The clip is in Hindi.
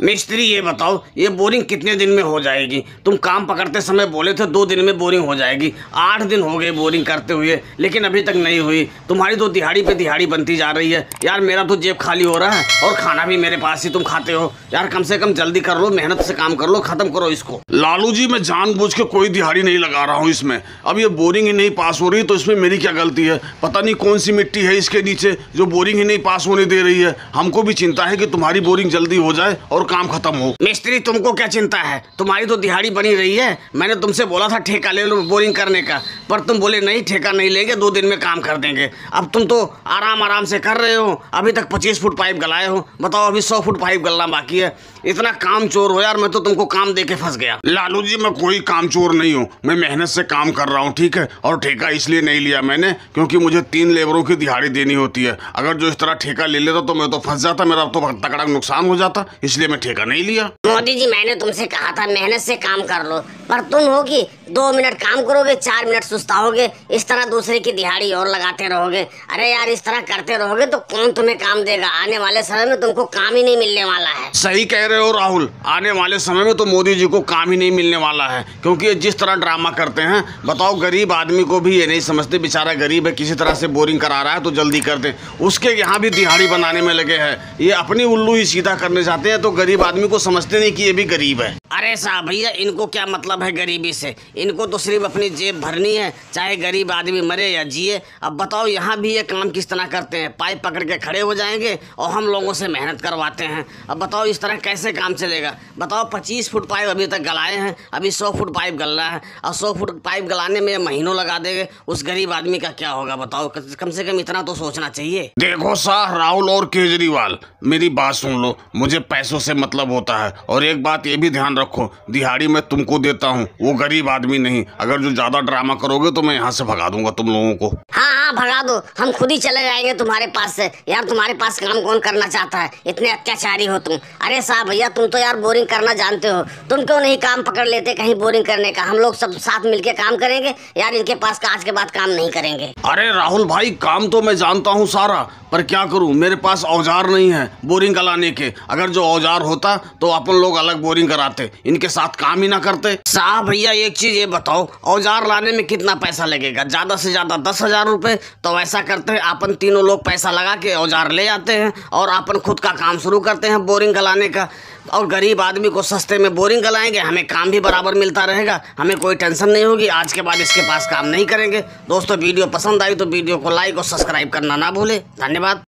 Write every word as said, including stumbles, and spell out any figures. मिस्त्री ये बताओ, ये बोरिंग कितने दिन में हो जाएगी? तुम काम पकड़ते समय बोले थे दो दिन में बोरिंग हो जाएगी, आठ दिन हो गए बोरिंग करते हुए, लेकिन अभी तक नहीं हुई। तुम्हारी तो दिहाड़ी पे दिहाड़ी बनती जा रही है यार। मेरा तो जेब खाली हो रहा है और खाना भी मेरे पास ही तुम खाते हो यार। कम से कम जल्दी कर लो, मेहनत से काम कर लो, खत्म करो इसको। लालू जी, मैं जानबूझ के कोई दिहाड़ी नहीं लगा रहा हूँ इसमें। अब ये बोरिंग ही नहीं पास हो रही तो इसमें मेरी क्या गलती है? पता नहीं कौन सी मिट्टी है इसके नीचे जो बोरिंग ही नहीं पास होने दे रही है। हमको भी चिंता है कि तुम्हारी बोरिंग जल्दी हो जाए और काम खत्म हो। मिस्त्री, तुमको क्या चिंता है? तुम्हारी तो दिहाड़ी बनी रही है। मैंने तुमसे बोला था ठेका ले लो बोरिंग करने का, पर तुम बोले नहीं ठेका नहीं लेंगे, दो दिन में काम कर देंगे। अब तुम तो आराम आराम से कर रहे हो। अभी तक पच्चीस फुट पाइप गलाए हो, बताओ अभी सौ फुट पाइप गलना बाकी है। इतना काम चोर हो यार, मैं तो तुमको काम दे के फंस गया। लालू जी, मैं कोई काम चोर नहीं हूँ। मैं मेहनत से काम कर रहा हूँ, ठीक है? और ठेका इसलिए नहीं लिया मैंने क्योंकि मुझे तीन लेबरों की दिहाड़ी देनी होती है। अगर जो इस तरह ठेका ले लेता तो मैं तो फंस जाता, मेरा तो तगड़ा नुकसान हो जाता, इसलिए मैं ठेका नहीं लिया। मोदी जी, मैंने तुमसे कहा था मेहनत से काम कर लो, पर तुम हो कि दो मिनट काम करोगे, चार मिनट सुस्ताओगे, इस तरह दूसरे की दिहाड़ी और लगाते रहोगे। अरे यार, इस तरह करते रहोगे तो कौन तुम्हें काम देगा? आने वाले समय में तुमको काम ही नहीं मिलने वाला है। सही कह रहे हो राहुल, आने वाले समय में तो मोदी जी को काम ही नहीं मिलने वाला है, क्योंकि जिस तरह ड्रामा करते हैं, बताओ गरीब आदमी को भी ये नहीं समझते, बेचारा गरीब है, किसी तरह से बोरिंग करा रहा है तो जल्दी कर दे। उसके यहाँ भी दिहाड़ी बनाने में लगे हैं, ये अपनी उल्लू ही सीधा करने जाते हैं तो गरीब आदमी को समझते नहीं कि ये भी गरीब है। अरे साहब भैया, इनको क्या मतलब है गरीबी से? इनको तो सिर्फ अपनी जेब भरनी है, चाहे गरीब आदमी मरे या जिए। अब बताओ यहाँ भी ये काम किस तरह करते हैं, पाइप पकड़ के खड़े हो जाएंगे और हम लोगों से मेहनत करवाते हैं। अब बताओ इस तरह कैसे काम चलेगा? बताओ पच्चीस फुट पाइप अभी तक गलाए हैं, अभी सौ फुट पाइप गलना है, और सौ फुट पाइप गलाने में महीनों लगा देंगे। उस गरीब आदमी का क्या होगा बताओ? कम से कम इतना तो सोचना चाहिए। देखो शाह, राहुल और केजरीवाल, मेरी बात सुन लो, मुझे पैसों से मतलब होता है। और एक बात ये भी ध्यान रखो, दिहाड़ी मैं तुमको देता हूँ, वो गरीब आदमी नहीं। अगर जो ज्यादा ड्रामा करोगे तो मैं यहाँ से भगा दूंगा तुम लोगों को। हाँ हाँ, भगा दो, हम खुद ही चले जाएंगे तुम्हारे पास से। यार तुम्हारे पास काम कौन करना चाहता है? इतने अत्याचारी हो तुम। अरे साहब भैया, तुम तो यार बोरिंग करना जानते हो, तुम क्यों नहीं काम पकड़ लेते कहीं बोरिंग करने का? हम लोग सब साथ मिलके काम करेंगे यार, इनके पास आज के बाद काम नहीं करेंगे। अरे राहुल भाई, काम तो मैं जानता हूँ सारा, पर क्या करूँ, मेरे पास औजार नहीं है बोरिंग कराने के। अगर जो औजार होता तो अपन लोग अलग बोरिंग कराते, इनके साथ काम ही ना करते। साहब भैया, एक चीज ये बताओ, औजार लाने में कितना पैसा लगेगा? ज्यादा से ज्यादा दस हजार रूपए। तो ऐसा करते हैं, अपन तीनों लोग पैसा लगा के औजार ले आते हैं और अपन खुद का काम शुरू करते हैं बोरिंग गलाने का, और गरीब आदमी को सस्ते में बोरिंग गलाएंगे। हमें काम भी बराबर मिलता रहेगा, हमें कोई टेंशन नहीं होगी। आज के बाद इसके पास काम नहीं करेंगे। दोस्तों, वीडियो पसंद आई तो वीडियो को लाइक और सब्सक्राइब करना ना भूले। धन्यवाद।